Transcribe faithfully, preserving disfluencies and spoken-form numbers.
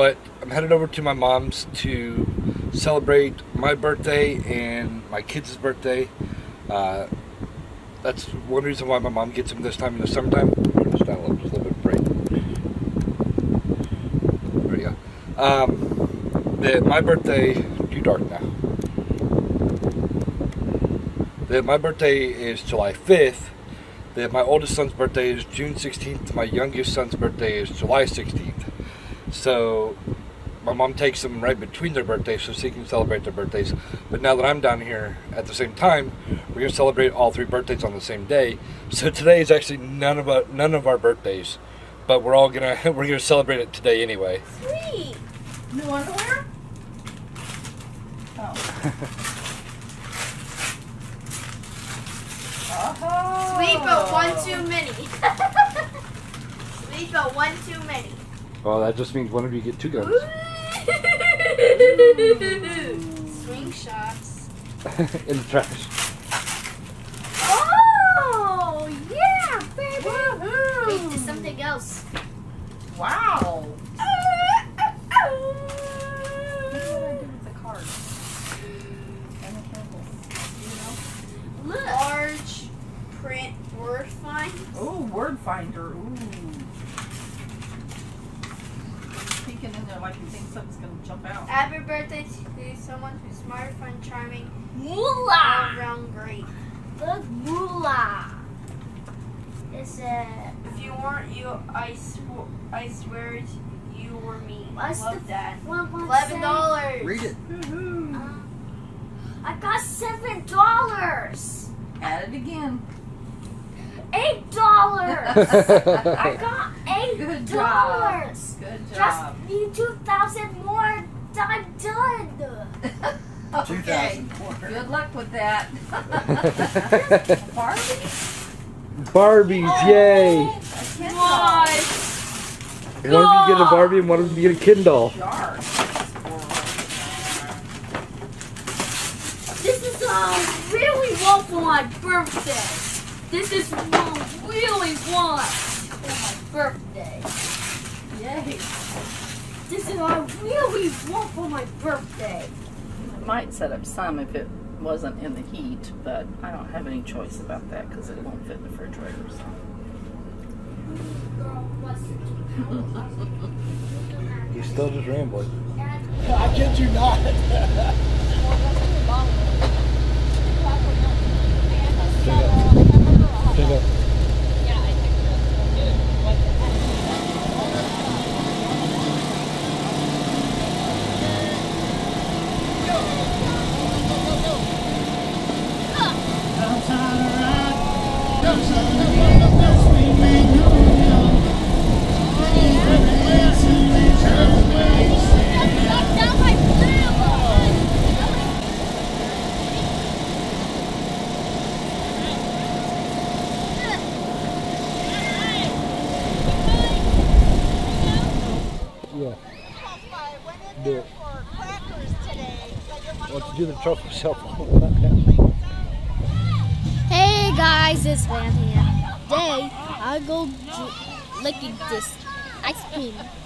but I'm headed over to my mom's to celebrate my birthday and my kids' birthday. Uh, that's one reason why my mom gets them this time in the summertime. Just a little bit of break. There we go. Um, that my birthday, too dark now. That my birthday is July fifth. That my oldest son's birthday is June sixteenth. My youngest son's birthday is July sixteenth. So my mom takes them right between their birthdays so she can celebrate their birthdays. But now that I'm down here at the same time, we're gonna celebrate all three birthdays on the same day. So today is actually none of our, none of our birthdays, but we're all gonna we're gonna celebrate it today anyway. Sweet. New underwear? Oh. Oh. Sweet, but one too many. Sweet, but one too many. Well, that just means one of you get two guns. Swing shots. In the trash. Oh, yeah, baby. Woohoo. Wait, there's something else. Wow. Uh, uh, uh. What do I do with the cards? Look. Large print word find. Oh, word finder. Ooh. Peeking in there like you think something's going to jump out. Happy birthday to someone who's smart, fun, charming. Moolah! All-around great. Look, moolah. It's a... If you weren't you, I, sw I swear you were me. What's Love the that. What, what's eleven dollars. Read it. Mm-hmm. um, I got seven dollars. Add it again. Eight dollars. I got eight Good dollars. Job. Good job. Just need two thousand more. I'm done. Okay. Good luck with that. Barbies. Barbies, oh, yay! What? One of you get a Barbie and one of you get a kid doll. I really want for my birthday. This is what I really want for my birthday. Yay. This is what I really want for my birthday. It might set up some if it wasn't in the heat, but I don't have any choice about that because it won't fit in the refrigerator. So. You're still just rambling. I kid you not. Take it up. Take it up. Yeah, I think that's good. What the Hey guys, it's Van here. Today I go licking this ice cream.